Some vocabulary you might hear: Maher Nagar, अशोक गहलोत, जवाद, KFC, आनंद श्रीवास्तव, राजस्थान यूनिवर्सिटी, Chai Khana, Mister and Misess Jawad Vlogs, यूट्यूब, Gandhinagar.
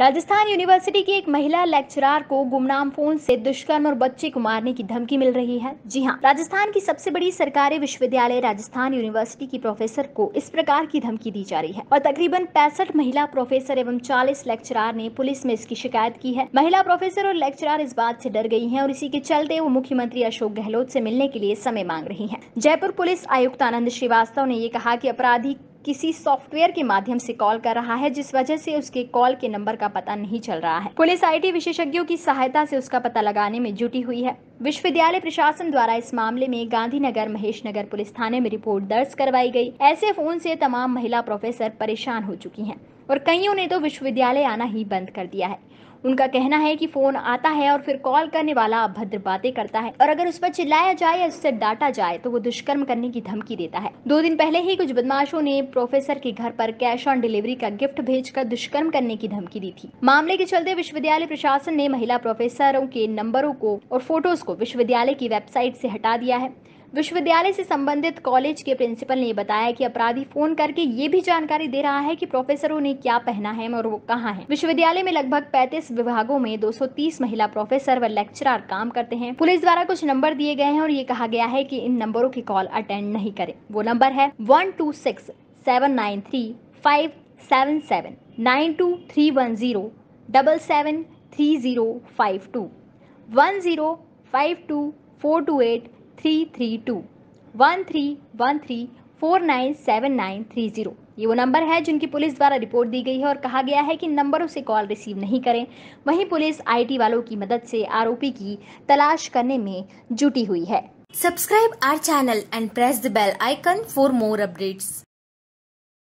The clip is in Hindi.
राजस्थान यूनिवर्सिटी की एक महिला लेक्चरर को गुमनाम फोन से दुष्कर्म और बच्चे को मारने की धमकी मिल रही है। जी हाँ, राजस्थान की सबसे बड़ी सरकारी विश्वविद्यालय राजस्थान यूनिवर्सिटी की प्रोफेसर को इस प्रकार की धमकी दी जा रही है और तकरीबन 65 महिला प्रोफेसर एवं 40 लेक्चरर ने पुलिस में इसकी शिकायत की है। महिला प्रोफेसर और लेक्चरर इस बात से डर गई हैं और इसी के चलते वो मुख्यमंत्री अशोक गहलोत से मिलने के लिए समय मांग रही हैं। जयपुर पुलिस आयुक्त आनंद श्रीवास्तव ने ये कहा कि अपराधी किसी सॉफ्टवेयर के माध्यम से कॉल कर रहा है, जिस वजह से उसके कॉल के नंबर का पता नहीं चल रहा है। पुलिस आईटी विशेषज्ञों की सहायता से उसका पता लगाने में जुटी हुई है। विश्वविद्यालय प्रशासन द्वारा इस मामले में गांधीनगर महेश नगर पुलिस थाने में रिपोर्ट दर्ज करवाई गई। ऐसे फोन से तमाम महिला प्रोफेसर परेशान हो चुकी हैं और कईयों ने तो विश्वविद्यालय आना ही बंद कर दिया है। उनका कहना है कि फोन आता है और फिर कॉल करने वाला अभद्र बातें करता है और अगर उस पर चिल्लाया जाए या उससे डांटा जाए तो वो दुष्कर्म करने की धमकी देता है। 2 दिन पहले ही कुछ बदमाशों ने प्रोफेसर के घर पर कैश ऑन डिलीवरी का गिफ्ट भेजकर दुष्कर्म करने की धमकी दी थी। मामले के चलते विश्वविद्यालय प्रशासन ने महिला प्रोफेसरों के नंबरों को और फोटोज को विश्वविद्यालय की वेबसाइट से हटा दिया है। विश्वविद्यालय से संबंधित कॉलेज के प्रिंसिपल ने बताया कि अपराधी फोन करके ये भी जानकारी दे रहा है कि प्रोफेसरों ने क्या पहना है और वो कहाँ हैं। विश्वविद्यालय में लगभग 35 विभागों में 230 महिला प्रोफेसर व लेक्चरर काम करते हैं। पुलिस द्वारा कुछ नंबर दिए गए हैं और ये कहा गया है कि इन नंबरों की कॉल अटेंड नहीं करें। वो नंबर है 126 793 577 92310 773052 1052 428 332 1313497930 ये वो नंबर है जिनकी पुलिस द्वारा रिपोर्ट दी गई है और कहा गया है कि नंबरों से कॉल रिसीव नहीं करें। वहीं पुलिस आईटी वालों की मदद से आरोपी की तलाश करने में जुटी हुई है। Subscribe our channel and press the bell icon for more updates.